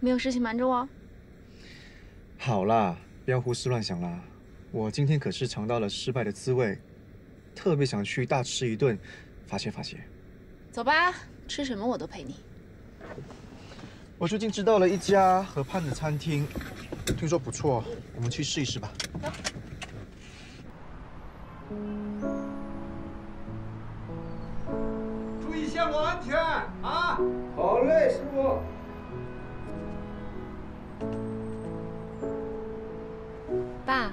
没有事情瞒着我。好啦，不要胡思乱想啦。我今天可是尝到了失败的滋味，特别想去大吃一顿，发泄发泄。走吧，吃什么我都陪你。我最近知道了一家河畔的餐厅，听说不错，我们去试一试吧。走。 注意线路安全啊！好嘞，师傅。爸。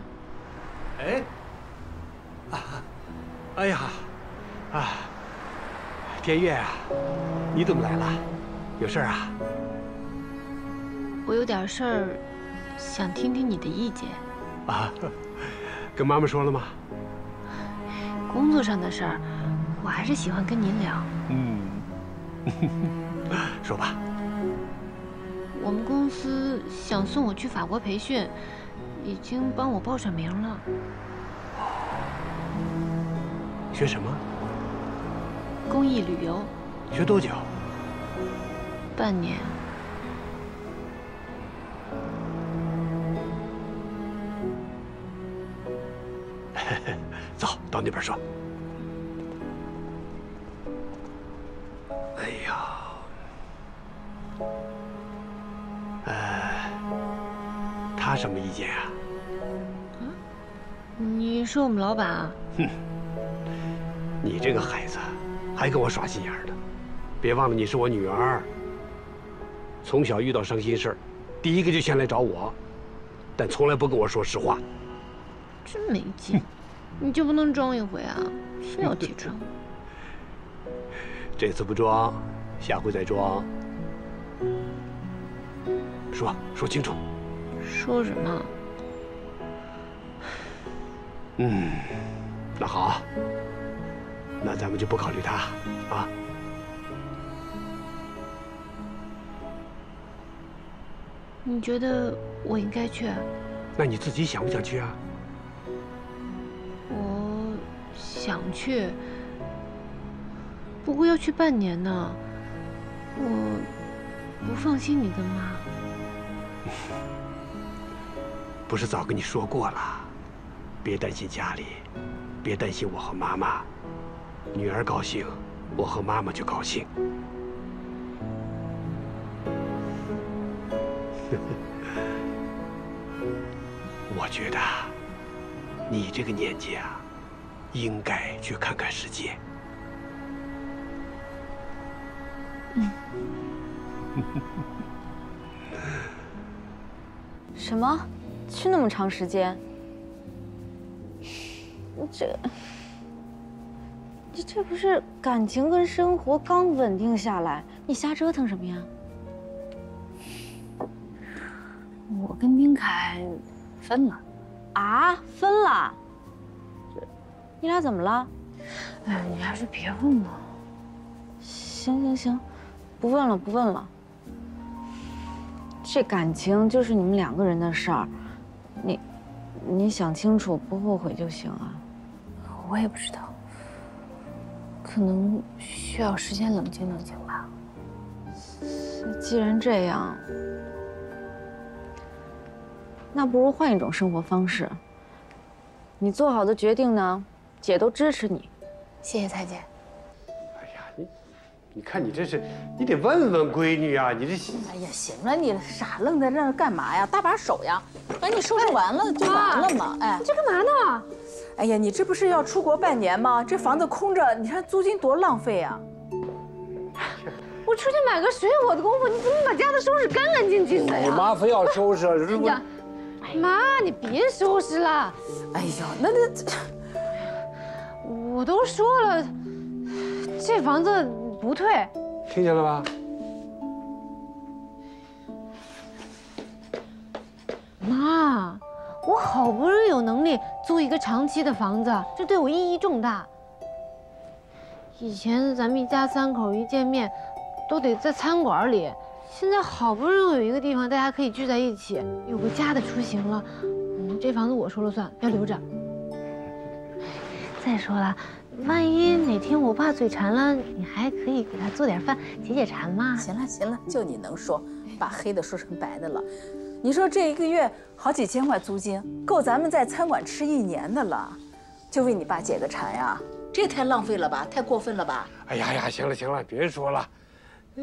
哎。啊！哎呀！啊！天悦啊，你怎么来了？有事儿啊？我有点事儿，想听听你的意见。啊，跟妈妈说了吗？ 工作上的事儿，我还是喜欢跟您聊。嗯，说吧。我们公司想送我去法国培训，已经帮我报上名了。学什么？公益旅游。学多久？半年。走到那边说。哎呀，他什么意见啊？啊？你是我们老板啊？哼，你这个孩子还跟我耍心眼呢！别忘了你是我女儿。从小遇到伤心事儿，第一个就先来找我，但从来不跟我说实话。真没劲。 你就不能装一回啊？非要提装？这次不装，下回再装。说清楚。说什么？嗯，那好，那咱们就不考虑他啊。你觉得我应该去？那你自己想不想去啊？ 想去，不过要去半年呢，我不放心你跟妈。不是早跟你说过了，别担心家里，别担心我和妈妈，女儿高兴，我和妈妈就高兴。我觉得你这个年纪啊。 应该去看看世界。嗯。什么？去那么长时间？这不是感情跟生活刚稳定下来，你瞎折腾什么呀？我跟丁凯分了。啊，分了？ 你俩怎么了？哎，你还是别问了。行，不问了。这感情就是你们两个人的事儿，你想清楚，不后悔就行啊。我也不知道，可能需要时间冷静冷静吧。既然这样，那不如换一种生活方式。你做好的决定呢？ 姐都支持你，谢谢蔡姐。哎呀，你看你这是，你得问问闺女啊，你这心……哎呀，行了，你傻愣在那干嘛呀？搭把手呀！哎，你收拾完了就完了嘛？哎，这干嘛呢？哎呀，你这不是要出国半年吗？这房子空着，你看租金多浪费啊！我出去买个水果的功夫，你怎么把家都收拾干干净净的呀？你妈非要收拾，这不……妈，你别收拾了。哎呦，那。 我都说了，这房子不退，听见了吧？妈，我好不容易有能力租一个长期的房子，这对我意义重大。以前咱们一家三口一见面，都得在餐馆里，现在好不容易有一个地方大家可以聚在一起，有个家的雏形了。这房子我说了算，要留着。 再说了，万一哪天我爸嘴馋了，你还可以给他做点饭解解馋嘛。行了，就你能说，把黑的说成白的了。你说这一个月好几千块租金，够咱们在餐馆吃一年的了，就为你爸解个馋呀？这也太浪费了吧，太过分了吧！哎呀呀，行了行了，别说了。 这，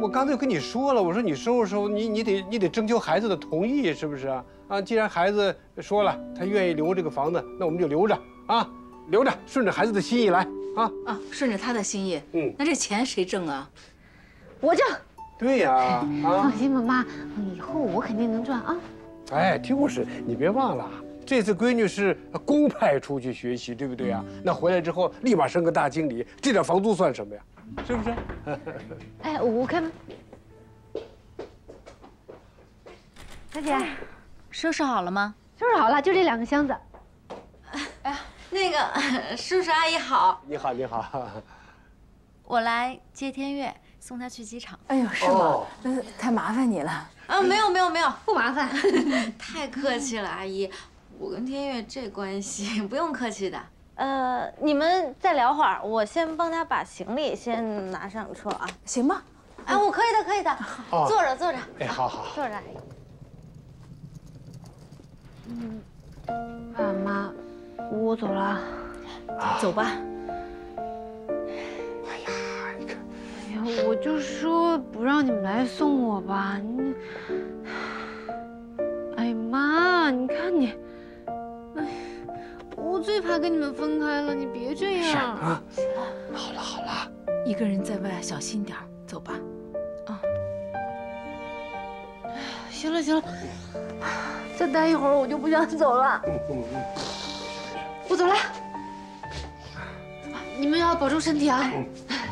我刚才就跟你说了，我说你收拾收拾，你得征求孩子的同意，是不是啊？啊，既然孩子说了他愿意留这个房子，那我们就留着啊，留着，顺着孩子的心意来啊啊，顺着他的心意。嗯，那这钱谁挣啊？我挣。对呀，啊，放心吧，妈，以后我肯定能赚啊。哎，就是你别忘了。 这次闺女是公派出去学习，对不对啊？那回来之后立马升个大经理，这点房租算什么呀？是不是？哎，我开门。大姐，收拾好了吗？收拾好了，就这两个箱子。哎，那个叔叔阿姨好。你好，你好。我来接天悦，送她去机场。哎呦，是吗？太麻烦你了。啊，没有没有没有，不麻烦。太客气了，阿姨。 我跟天悦这关系不用客气的。你们再聊会儿，我先帮他把行李先拿上车啊，行吗？哎，我可以的，可以的，坐着坐着。哎，好好，坐着。嗯，爸妈，我走了，走吧。哎呀，你看，哎呀，我就说不让你们来送我吧，你，哎妈，你看你。 我最怕跟你们分开了，你别这样啊！好了好了，一个人在外小心点儿，走吧。啊，行了行了，再待一会儿我就不想走了。我走了，你们要保重身体啊！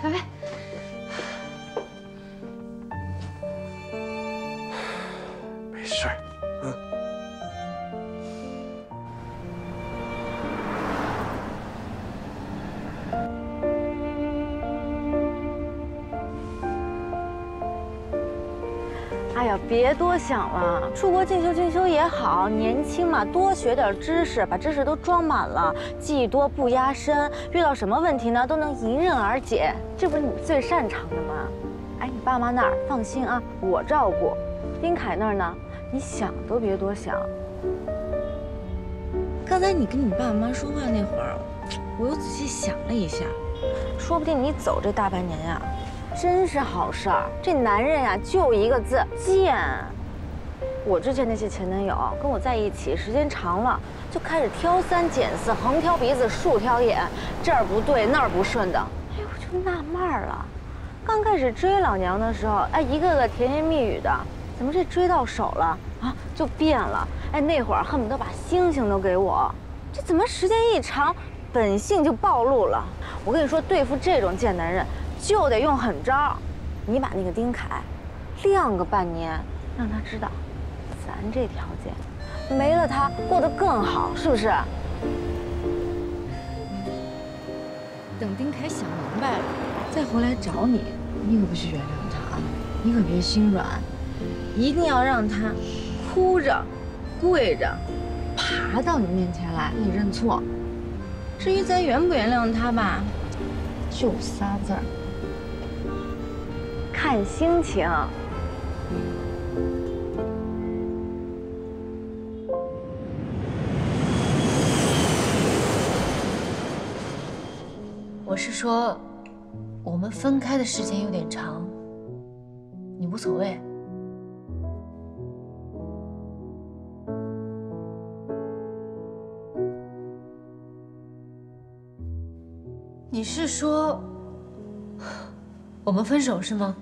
拜拜。没事儿，嗯。 别多想了，出国进修进修也好，年轻嘛，多学点知识，把知识都装满了，技多不压身，遇到什么问题呢都能迎刃而解，这不是你最擅长的吗？哎，你爸妈那儿放心啊，我照顾。丁凯那儿呢，你想都别多想。刚才你跟你爸妈说话那会儿，我又仔细想了一下，说不定你走这大半年呀。 真是好事儿，这男人呀，就一个字贱。我之前那些前男友跟我在一起时间长了，就开始挑三拣四，横挑鼻子竖挑眼，这儿不对那儿不顺的。哎呦，我就纳闷了，刚开始追老娘的时候，哎，一个个甜言蜜语的，怎么这追到手了啊就变了？哎，那会儿恨不得把星星都给我，这怎么时间一长，本性就暴露了？我跟你说，对付这种贱男人。 就得用狠招，你把那个丁凯晾个半年，让他知道咱这条件没了他过得更好，是不是？等丁凯想明白了再回来找你，你可不许原谅他啊！你可别心软，一定要让他哭着、跪着、爬到你面前来，你认错。至于咱原不原谅他吧，就仨字儿。 看心情。我是说，我们分开的时间有点长，你无所谓。你是说我们分手是吗？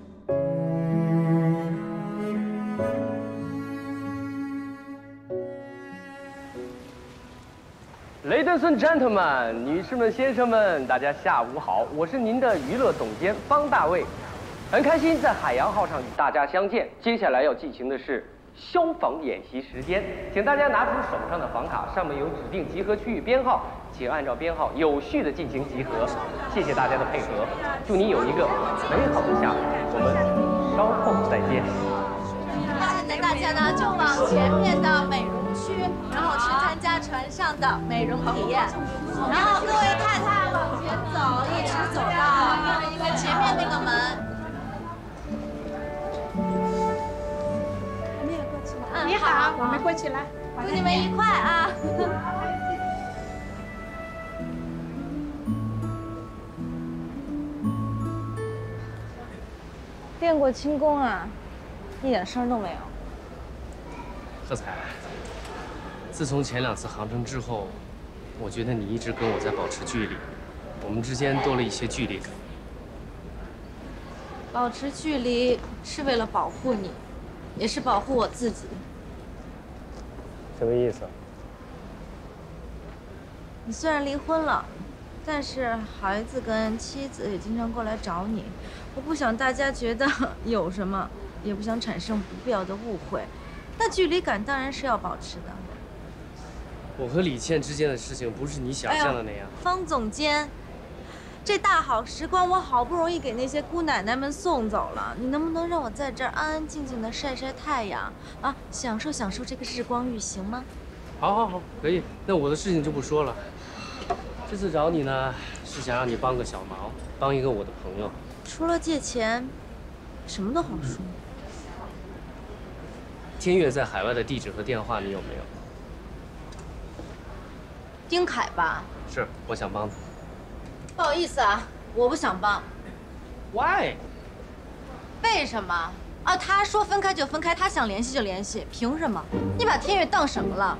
Ladies and gentlemen， 女士们、先生们，大家下午好，我是您的娱乐总监方大卫，很开心在海洋号上与大家相见。接下来要进行的是消防演习时间，请大家拿出手上的房卡，上面有指定集合区域编号，请按照编号有序的进行集合。谢谢大家的配合，祝你有一个美好的下午，我们稍后再见。现在大家呢就往前面的美容区，然后去。 在船上的美容体验，然后各位太太往前走，一直走到前面那个门。我们过去来，祝你们愉快啊！练过轻功啊，一点事儿都没有。贺彩，自从前两次杭州之后，我觉得你一直跟我在保持距离，我们之间多了一些距离感。保持距离是为了保护你，也是保护我自己。什么意思？你虽然离婚了，但是孩子跟妻子也经常过来找你。 我不想大家觉得有什么，也不想产生不必要的误会，那距离感当然是要保持的。我和李倩之间的事情不是你想象的那样。方总监，这大好时光我好不容易给那些姑奶奶们送走了，你能不能让我在这儿安安静静的晒晒太阳啊，享受享受这个日光浴，行吗？好，好，好，可以。那我的事情就不说了。这次找你呢，是想让你帮个小忙，帮一个我的朋友。 除了借钱，什么都好说。天悦在海外的地址和电话你有没有？丁凯吧。是，我想帮他。不好意思啊，我不想帮。Why？ 为什么？啊，他说分开就分开，他想联系就联系，凭什么？你把天悦当什么了？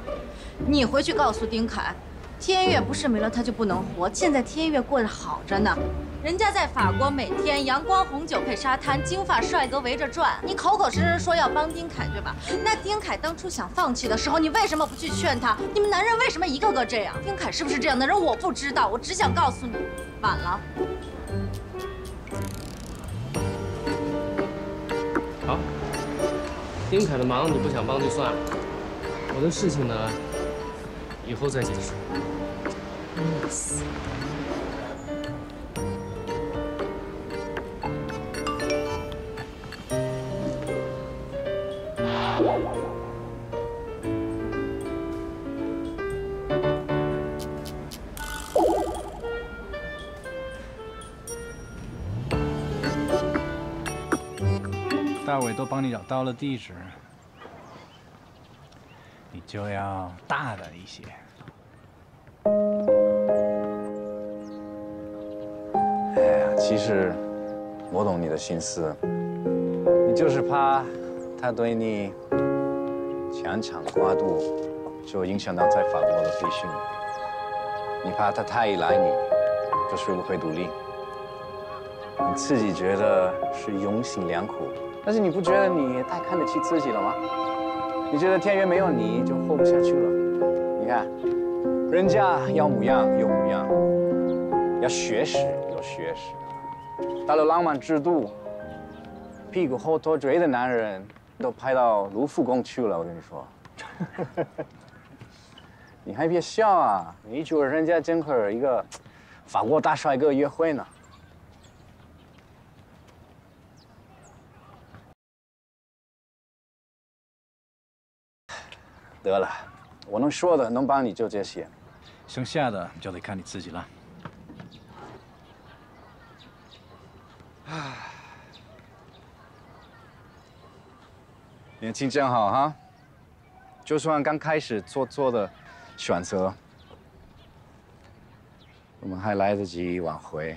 你回去告诉丁凯，天悦不是没了他就不能活，现在天悦过得好着呢。 人家在法国每天阳光、红酒配沙滩，金发帅哥围着转。你口口声声说要帮丁凯，对吧？那丁凯当初想放弃的时候，你为什么不去劝他？你们男人为什么一个个这样？丁凯是不是这样的人？我不知道，我只想告诉你，晚了。好，丁凯的忙你不想帮就算了，我的事情呢，以后再解释。意思。 大伟都帮你找到了地址，你就要大胆一些。哎呀，其实我懂你的心思，你就是怕他对你强抢瓜度，就影响到在法国的培训。你怕他太依赖你，就学不会独立。你自己觉得是用心良苦。 但是你不觉得你太看得起自己了吗？你觉得天悦没有你就活不下去了？你看，人家要模样有模样，要学识有学识。到了浪漫之都，屁股后拖追的男人都拍到卢浮宫去了。我跟你说，你还别笑啊！你以为人家真和一个法国大帅哥约会呢？ 得了，我能说的、能帮你就这些，剩下的就得看你自己了。年轻真好哈，就算刚开始做的选择，我们还来得及挽回。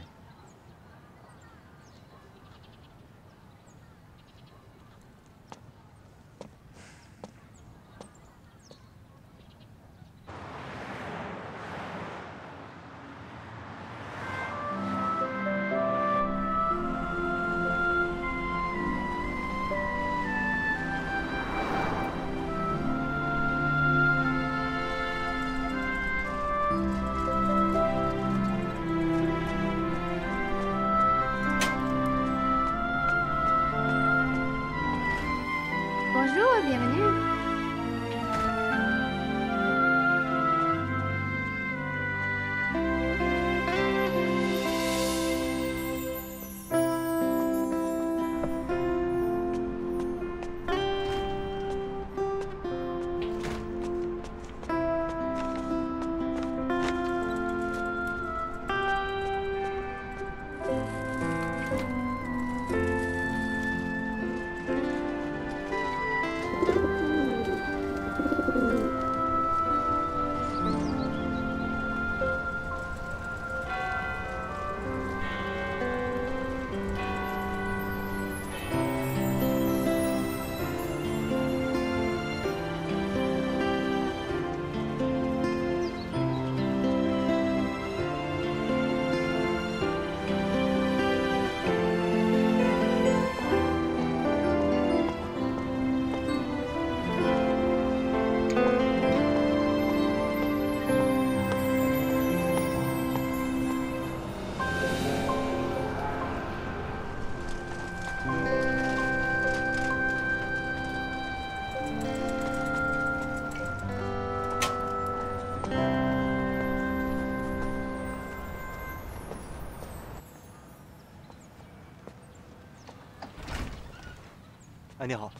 哎，你好，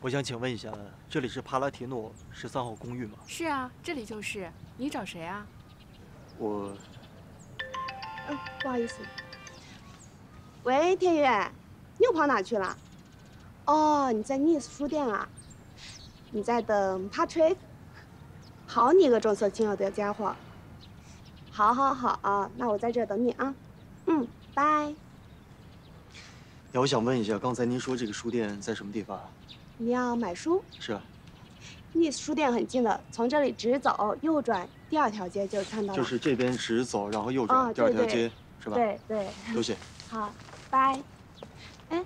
我想请问一下，这里是帕拉提诺13号公寓吗？是啊，这里就是。你找谁啊？我……不好意思。喂，天悦，你又跑哪去了？哦，你在 Nice 书店啊？你在等 Patrick？ 好你个重色轻友的家伙！好，好，好啊，那我在这等你啊。嗯，拜。 我想问一下，刚才您说这个书店在什么地方啊？你要买书？是啊。Nice 书店很近的，从这里直走，右转，第二条街就看到了。就是这边直走，然后右转，第二条街是吧？对对。多谢。好，拜。哎，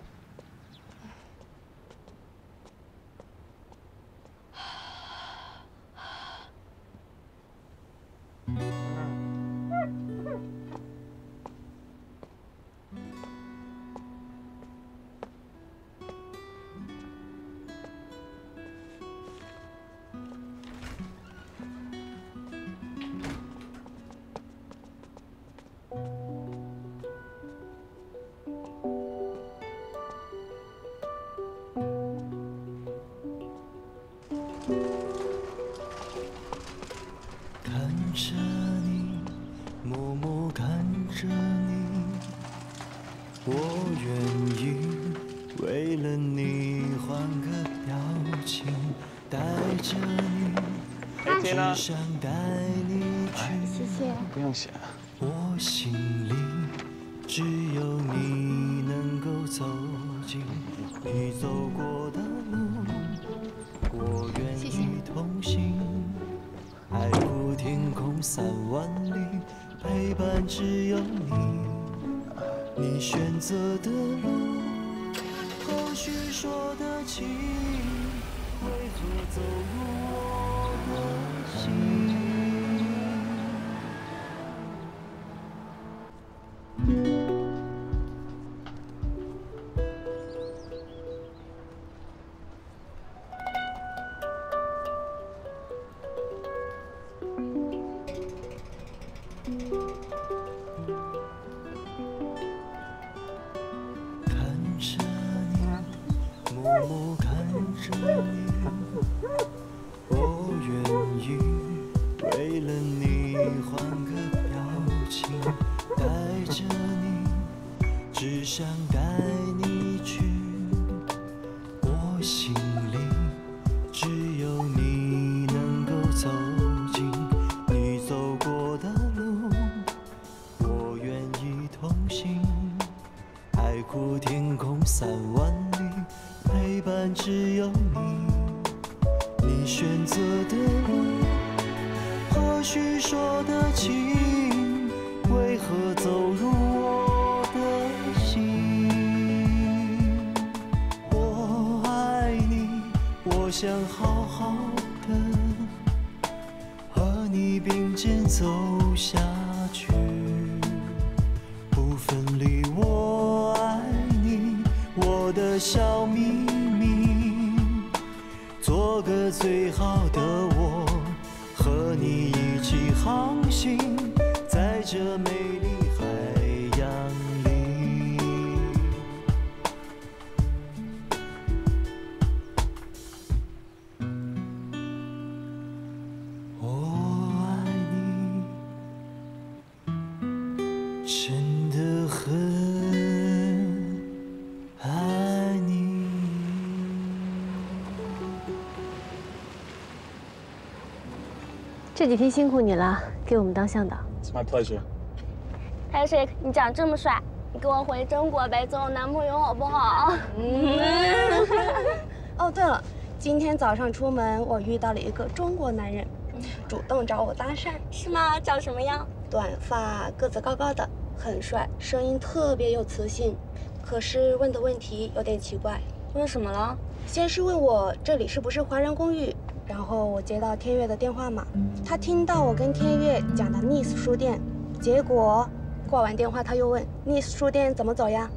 这几天辛苦你了，给我们当向导。It's my pleasure. Patrick， 你长这么帅，你跟我回中国呗，做我男朋友好不好？哦，对了，今天早上出门，我遇到了一个中国男人，主动找我搭讪。是吗？长什么样？短发，个子高高的，很帅，声音特别有磁性。可是问的问题有点奇怪。问什么了？先是问我这里是不是华人公寓。 然后我接到天悦的电话嘛，他听到我跟天悦讲的 Nice 书店，结果挂完电话他又问 Nice 书店怎么走呀？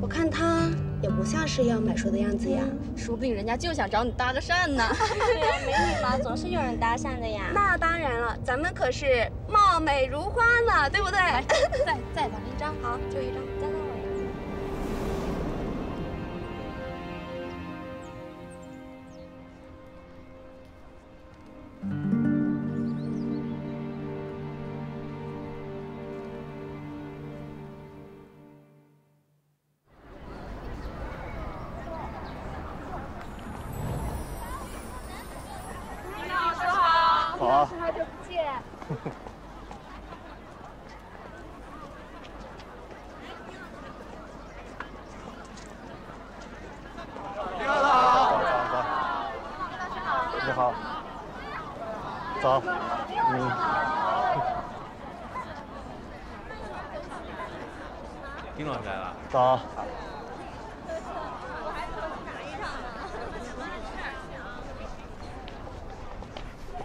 我看他也不像是要买书的样子呀，说不定人家就想找你搭个讪呢。对呀，没礼貌，总是有人搭讪的呀。那当然了，咱们可是貌美如花呢，对不对？再咱们一张，好，就一张，加到我呀。丁老师来了。早。我还等你拿一上呢。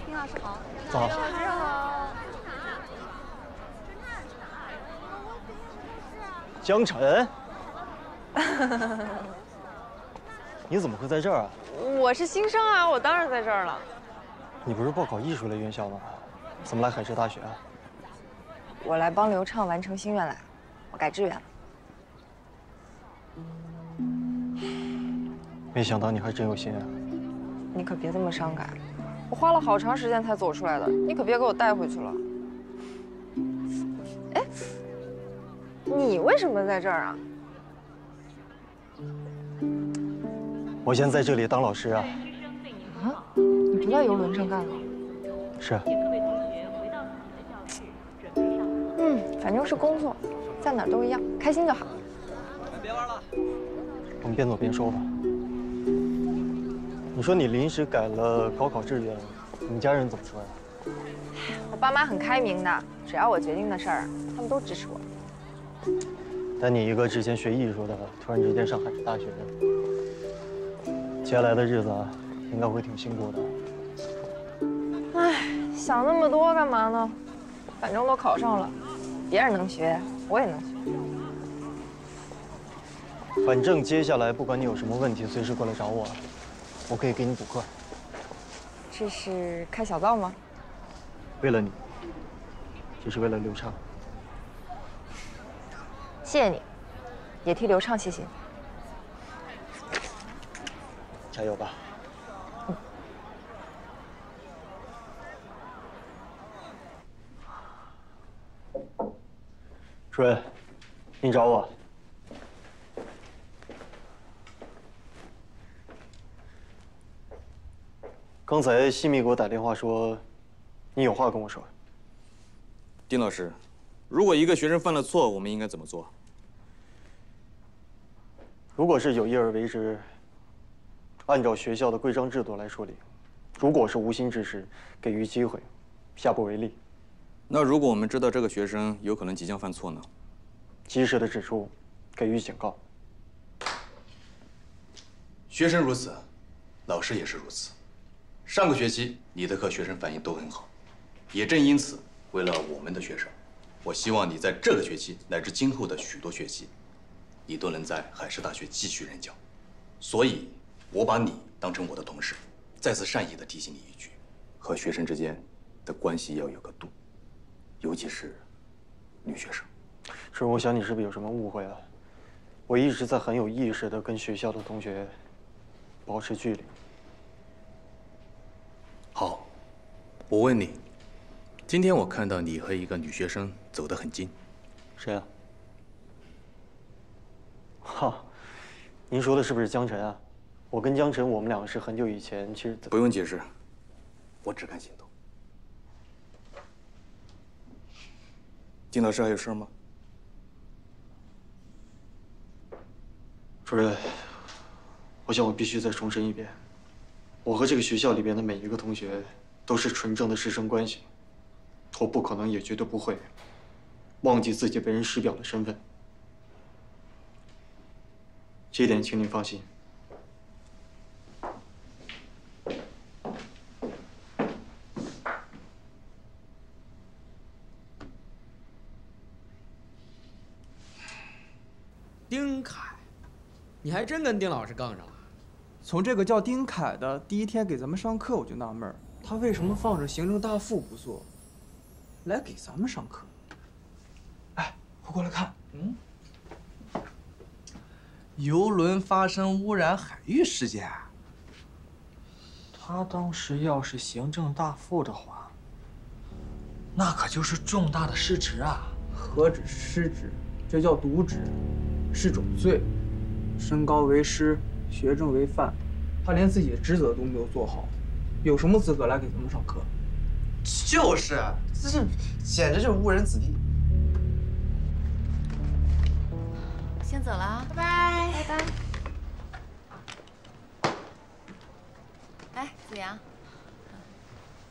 丁老师好。早。丁老师好。江晨。你怎么会在这儿啊？我是新生啊，我当然在这儿了。你不是报考艺术类院校吗？怎么来海事大学啊？我来帮刘畅完成心愿来，我改志愿了。没想到你还真有心啊！你可别这么伤感，我花了好长时间才走出来的，你可别给我带回去了。哎，你为什么在这儿啊？ 我先在这里当老师啊！啊，你不在游轮上干了？是。嗯，反正是工作，在哪儿都一样，开心就好。别玩了，我们边走边说吧。你说你临时改了高考志愿，你家人怎么说呀？我爸妈很开明的，只要我决定的事儿，他们都支持我。但你一个之前学艺术的，突然之间上海事大学。 接下来的日子应该会挺辛苦的。哎，想那么多干嘛呢？反正都考上了，别人能学，我也能学。反正接下来不管你有什么问题，随时过来找我，我可以给你补课。这是开小灶吗？为了你，这是为了刘畅。谢谢你，也替刘畅谢谢你。 加油吧！主任，你找我。刚才西米给我打电话说，你有话跟我说。丁老师，如果一个学生犯了错，我们应该怎么做？如果是有意而为之。 按照学校的规章制度来处理，如果是无心之失，给予机会，下不为例。那如果我们知道这个学生有可能即将犯错呢？及时的指出，给予警告。学生如此，老师也是如此。上个学期你的课学生反应都很好，也正因此，为了我们的学生，我希望你在这个学期乃至今后的许多学期，你都能在海事大学继续任教。所以。 我把你当成我的同事，再次善意的提醒你一句：和学生之间的关系要有个度，尤其是女学生。是，我想你是不是有什么误会啊？我一直在很有意识的跟学校的同学保持距离。好，我问你，今天我看到你和一个女学生走得很近，谁啊？哈，您说的是不是江晨啊？ 我跟江晨，我们两个是很久以前其实不用解释，我只看行动。丁老师还有事吗？主任，我想我必须再重申一遍，我和这个学校里边的每一个同学都是纯正的师生关系，我不可能也绝对不会忘记自己为人师表的身份，这一点请您放心。 丁凯，你还真跟丁老师杠上了。从这个叫丁凯的第一天给咱们上课，我就纳闷，他为什么放着行政大副不做，来给咱们上课？哎，快过来看，嗯，游轮发生污染海域事件。他当时要是行政大副的话，那可就是重大的失职啊！何止失职，这叫渎职。 是种罪，身高为师，学政为范，他连自己的职责都没有做好，有什么资格来给咱们上课？就是，这是简直就是误人子弟。我先走了啊，拜拜，拜拜。哎，子阳，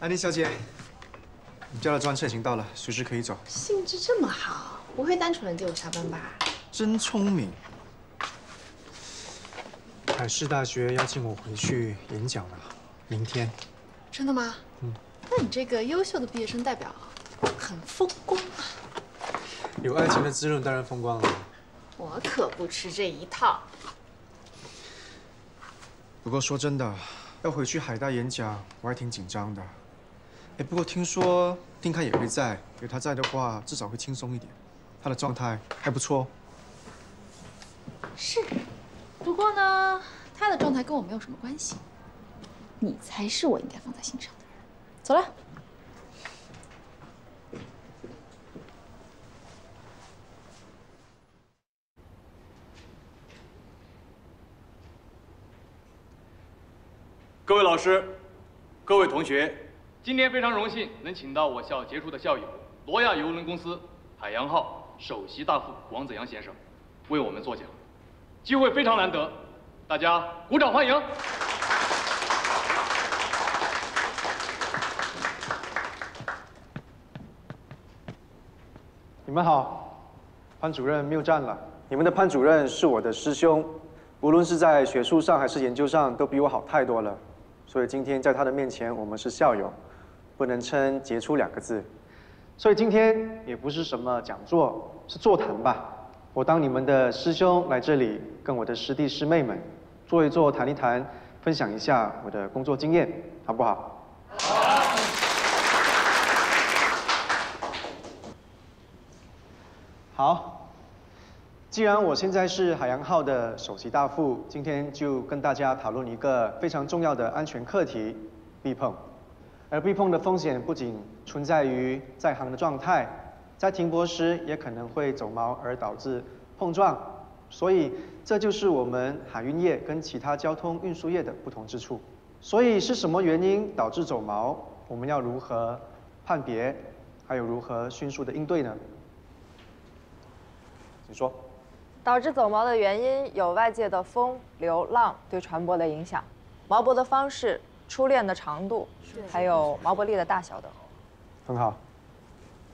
安妮小姐，你叫的专车已经到了，随时可以走。兴致这么好，不会单纯的接我下班吧？真聪明。海事大学邀请我回去演讲了，明天。真的吗？嗯。那你这个优秀的毕业生代表，很风光啊。有爱情的滋润，当然风光了。我可不吃这一套。不过说真的，要回去海大演讲，我还挺紧张的。 哎，不过听说丁开也会在，有他在的话，至少会轻松一点。他的状态还不错。是，不过呢，他的状态跟我没有什么关系。你才是我应该放在心上的人。走了。各位老师，各位同学。 今天非常荣幸能请到我校杰出的校友，罗亚邮轮公司海洋号首席大副王子阳先生，为我们作讲。机会非常难得，大家鼓掌欢迎。你们好，潘主任谬赞了。你们的潘主任是我的师兄，无论是在学术上还是研究上，都比我好太多了。所以今天在他的面前，我们是校友。 不能称杰出两个字，所以今天也不是什么讲座，是座谈吧。我当你们的师兄来这里，跟我的师弟师妹们坐一坐，谈一谈，分享一下我的工作经验，好不好？好。好，既然我现在是海洋号的首席大副，今天就跟大家讨论一个非常重要的安全课题——避碰。 而避碰的风险不仅存在于在航的状态，在停泊时也可能会走锚而导致碰撞，所以这就是我们海运业跟其他交通运输业的不同之处。所以是什么原因导致走锚？我们要如何判别？还有如何迅速的应对呢？请说。导致走锚的原因有外界的风、流、浪对船舶的影响，锚泊的方式。 初恋的长度，还有锚泊力的大小等。很好，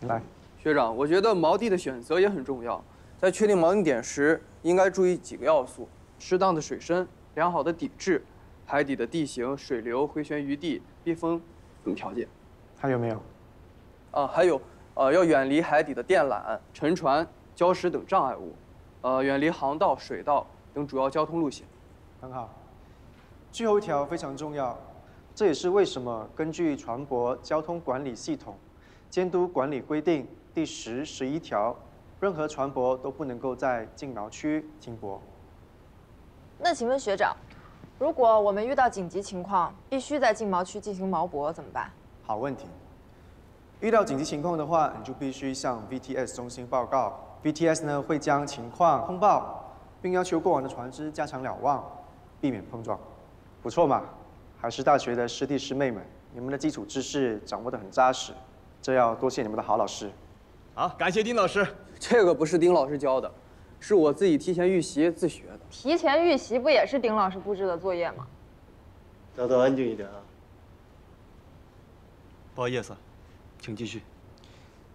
来，学长，我觉得锚地的选择也很重要。在确定锚定点时，应该注意几个要素：适当的水深、良好的底质、海底的地形、水流、回旋余地、避风等条件。还有没有？啊，还有，要远离海底的电缆、沉船、礁石等障碍物，远离航道、水道等主要交通路线。很好，最后一条非常重要。 这也是为什么根据《船舶交通管理系统监督管理规定》第10、11条，任何船舶都不能够在禁锚区停泊。那请问学长，如果我们遇到紧急情况，必须在禁锚区进行锚泊怎么办？好问题。遇到紧急情况的话，你就必须向 VTS 中心报告。VTS 呢会将情况通报，并要求过往的船只加强瞭望，避免碰撞。不错嘛。 海事大学的师弟师妹们，你们的基础知识掌握得很扎实，这要多谢你们的好老师。好，感谢丁老师。这个不是丁老师教的，是我自己提前预习自学的。提前预习不也是丁老师布置的作业吗？豆豆，安静一点啊。不好意思，请继续。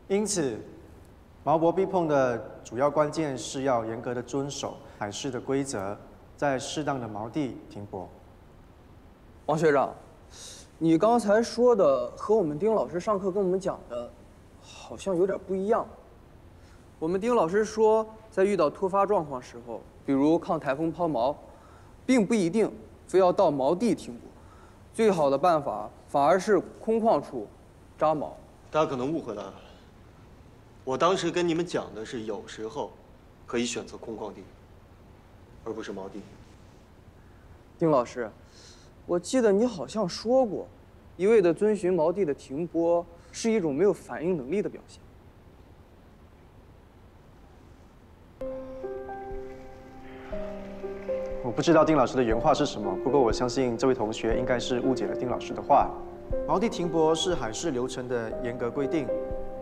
因此，锚泊避碰的主要关键是要严格的遵守海事的规则，在适当的锚地停泊。 王学长，你刚才说的和我们丁老师上课跟我们讲的，好像有点不一样。我们丁老师说，在遇到突发状况时候，比如抗台风抛锚，并不一定非要到锚地停泊，最好的办法反而是空旷处扎锚。大家可能误会了，我当时跟你们讲的是，有时候可以选择空旷地，而不是锚地。丁老师。 我记得你好像说过，一味的遵循锚地的停泊是一种没有反应能力的表现。我不知道丁老师的原话是什么，不过我相信这位同学应该是误解了丁老师的话。锚地停泊是海事流程的严格规定，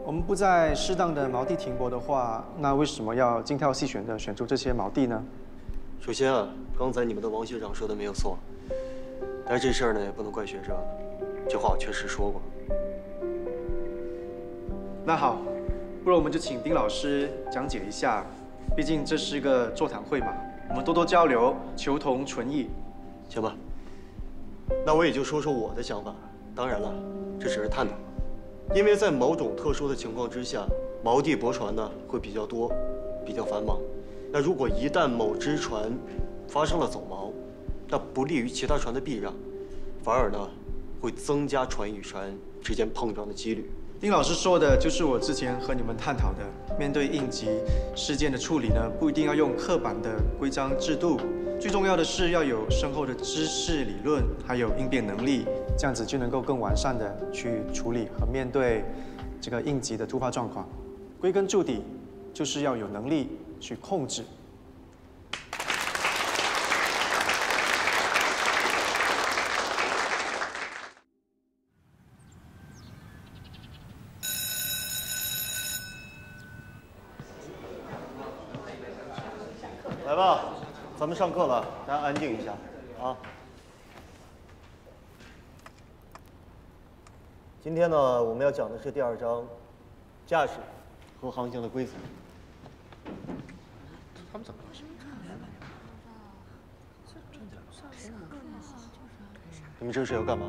我们不在适当的锚地停泊的话，那为什么要精挑细选的选出这些锚地呢？首先啊，刚才你们的王学长说的没有错。 但这事儿呢，也不能怪学生，这话我确实说过。那好，不如我们就请丁老师讲解一下毕竟这是个座谈会嘛，我们多多交流，求同存异。行吧，那我也就说说我的想法。当然了，这只是探讨，因为在某种特殊的情况之下，锚地泊船呢会比较多，比较繁忙。那如果一旦某只船发生了走锚，那不利于其他船的避让，反而呢会增加船与船之间碰撞的几率。 丁老师说的就是我之前和你们探讨的，面对应急事件的处理呢，不一定要用刻板的规章制度，最重要的是要有深厚的知识理论，还有应变能力，这样子就能够更完善的去处理和面对这个应急的突发状况。归根究底，就是要有能力去控制。来吧，咱们上课了，大家安静一下啊。今天呢，我们要讲的是第二章，驾驶和航行的规则。他们怎么回事？你们这是要干嘛？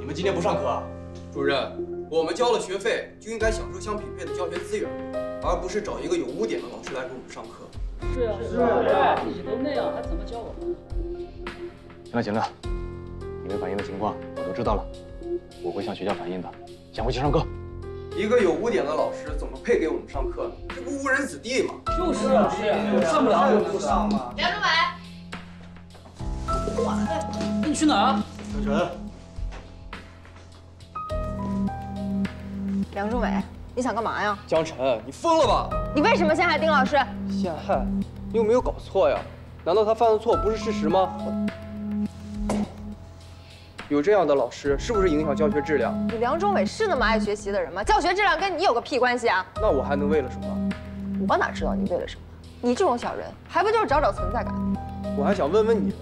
你们今天不上课啊？主任，我们交了学费，就应该享受相匹配的教学资源，而不是找一个有污点的老师来给我们上课。是啊，是啊，自己都那样，还怎么教我们？行了行了，你们反映的情况我都知道了，我会向学校反映的。先回去上课。一个有污点的老师怎么配给我们上课呢？这不误人子弟吗？就是啊，上不了就不上嘛。梁政委。 你去哪儿啊，小陈？梁政委，你想干嘛呀？江晨，你疯了吧？你为什么陷害丁老师？陷害？你有没有搞错呀？难道他犯的错不是事实吗？有这样的老师，是不是影响教学质量？你梁政委是那么爱学习的人吗？教学质量跟你有个屁关系啊！那我还能为了什么？我哪知道你为了什么？你这种小人，还不就是找存在感？我还想问问你呢。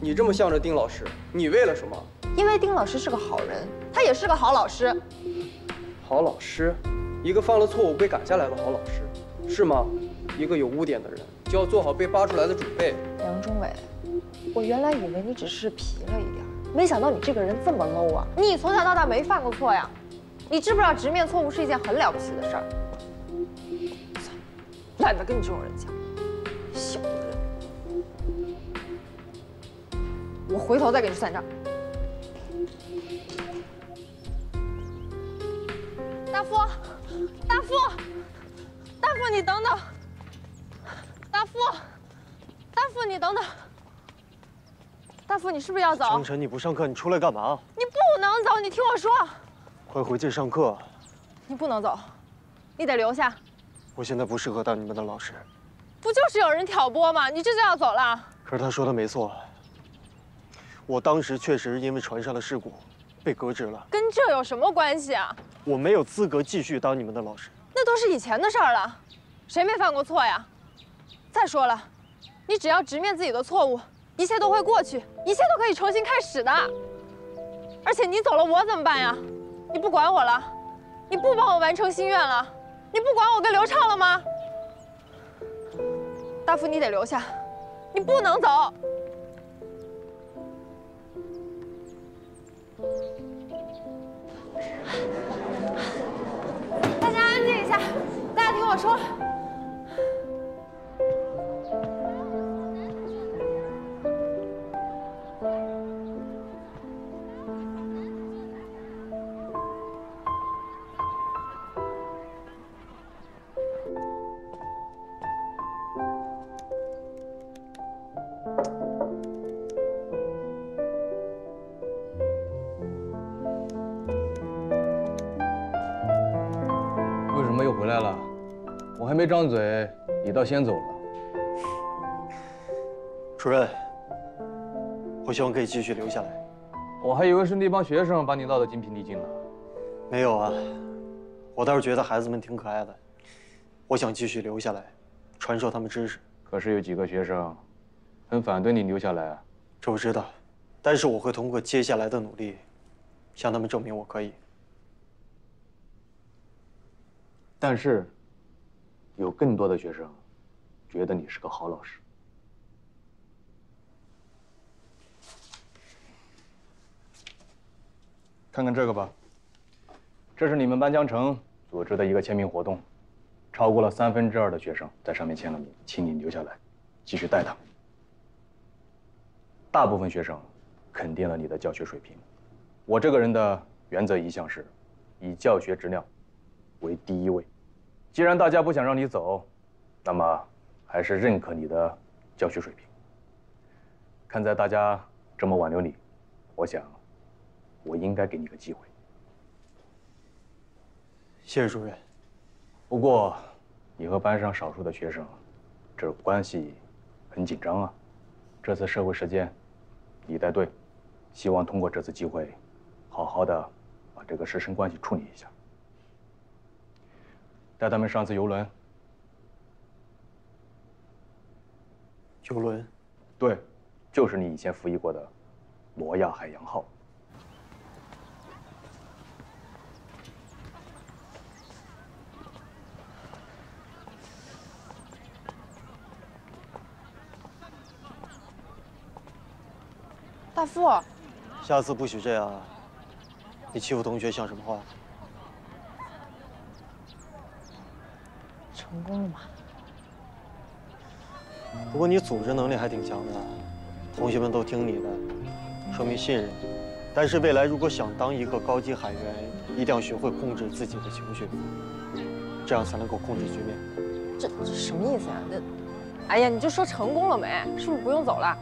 你这么向着丁老师，你为了什么？因为丁老师是个好人，他也是个好老师。好老师，一个犯了错误被赶下来的好老师，是吗？一个有污点的人就要做好被扒出来的准备。梁政委，我原来以为你只是皮了一点，没想到你这个人这么 low 啊！你从小到大没犯过错呀？你知不知道直面错误是一件很了不起的事儿？懒得跟你这种人讲，小人。 我回头再给你算账。大夫，大夫，大夫，你等等！大夫，大夫，你等等！大夫，你是不是要走？程晨，你不上课，你出来干嘛？你不能走，你听我说。快回去上课。你不能走，你得留下。我现在不适合当你们的老师。不就是有人挑拨吗？你这就要走了？可是他说的没错。 我当时确实因为船上的事故被革职了，跟这有什么关系啊？我没有资格继续当你们的老师，那都是以前的事儿了，谁没犯过错呀？再说了，你只要直面自己的错误，一切都会过去，一切都可以重新开始的。而且你走了，我怎么办呀？你不管我了，你不帮我完成心愿了，你不管我跟刘畅了吗？大夫，你得留下，你不能走。 大家安静一下，大家听我说。没张嘴，你倒先走了。主任，我希望可以继续留下来。我还以为是那帮学生把你闹得筋疲力尽了。没有啊，我倒是觉得孩子们挺可爱的，我想继续留下来，传授他们知识。可是有几个学生很反对你留下来啊。这我知道，但是我会通过接下来的努力，向他们证明我可以。但是，有更多的学生觉得你是个好老师。 看看这个吧，这是你们班江城组织的一个签名活动，超过了2/3的学生在上面签了名，请你留下来，继续带他。大部分学生肯定了你的教学水平。我这个人的原则一向是，以教学质量为第一位。既然大家不想让你走，那么还是认可你的教学水平。看在大家这么挽留你，我想。 我应该给你个机会。谢谢主任。不过，你和班上少数的学生，这关系很紧张啊。这次社会实践，你带队，希望通过这次机会，好好的把这个师生关系处理一下。带他们上次游轮。游轮？对，就是你以前服役过的“罗亚海洋号”。 大副，下次不许这样。你欺负同学像什么话？成功了吗？不过你组织能力还挺强的，同学们都听你的，说明信任你。但是未来如果想当一个高级海员，一定要学会控制自己的情绪，这样才能够控制局面。这什么意思呀？这，哎呀，你就说成功了没？是不是不用走了？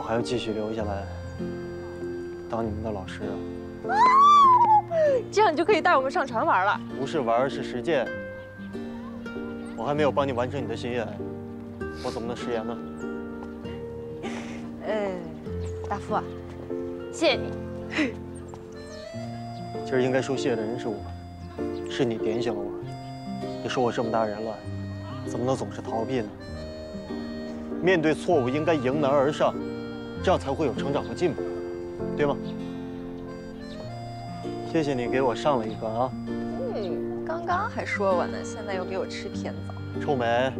还要继续留下来，当你们的老师啊！这样你就可以带我们上船玩了。不是玩，是实践。我还没有帮你完成你的心愿，我怎么能食言呢？大副，谢谢你。其实应该说谢的人是我，是你点醒了我。你说我这么大人了，怎么能总是逃避呢？面对错误，应该迎难而上。 这样才会有成长和进步，对吗？谢谢你给我上了一课啊！嗯，刚刚还说我呢，现在又给我吃甜枣。臭美，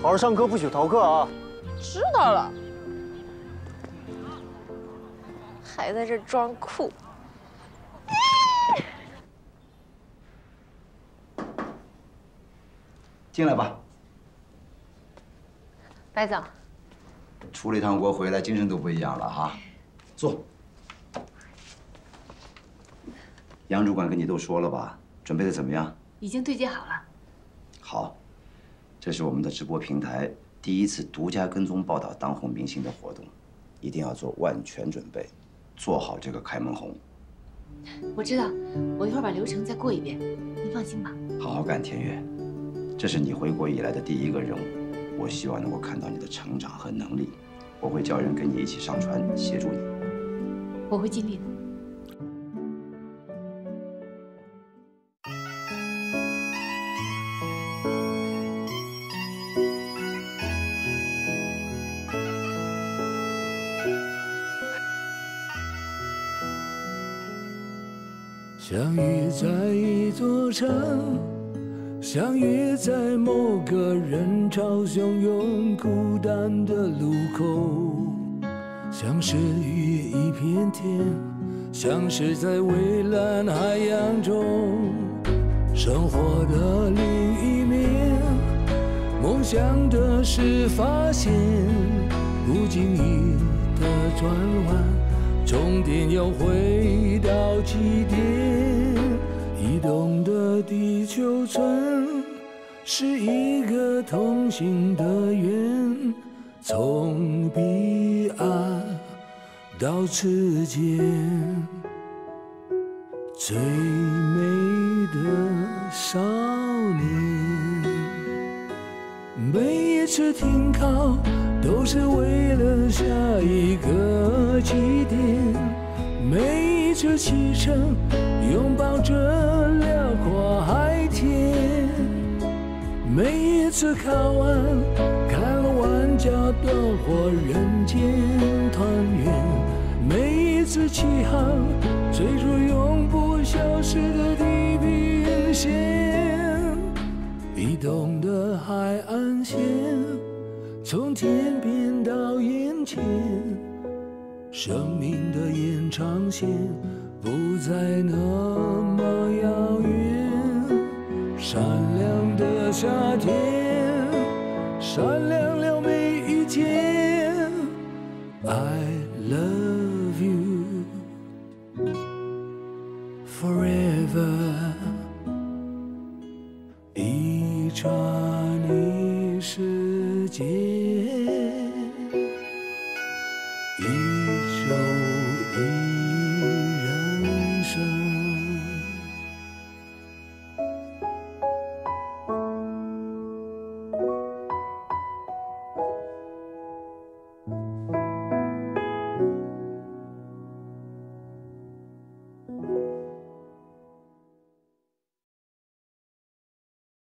好好上课，不许逃课啊！知道了，还在这装酷。 进来吧，白总。 出了一趟国回来，精神都不一样了哈、啊。坐。杨主管跟你都说了吧？准备的怎么样？已经对接好了。好，这是我们的直播平台第一次独家跟踪报道当红明星的活动，一定要做万全准备，做好这个开门红。我知道，我一会儿把流程再过一遍，您放心吧。好好干，田悦，这是你回国以来的第一个任务。 我希望能够看到你的成长和能力，我会叫人跟你一起上船协助你。我会尽力的。 相遇在一座城。 相遇在某个人潮汹涌、孤单的路口，相识于一片天，相识在蔚蓝海洋中。生活的另一面，梦想的是发现，不经意的转弯，终点又回到起点。 移动的地球村是一个同行的圆，从彼岸到指尖，最美的少年。每一次停靠都是为了下一个起点。每一次启程，拥抱着辽阔海天；每一次靠岸，看万家灯火，人间团圆；每一次起航，追逐永不消失的地平线，移动的海岸线，从天边到眼前。 生命的延长线不再那么遥远，闪亮的夏天，闪亮了每一天。I love you forever， 一刹那世界。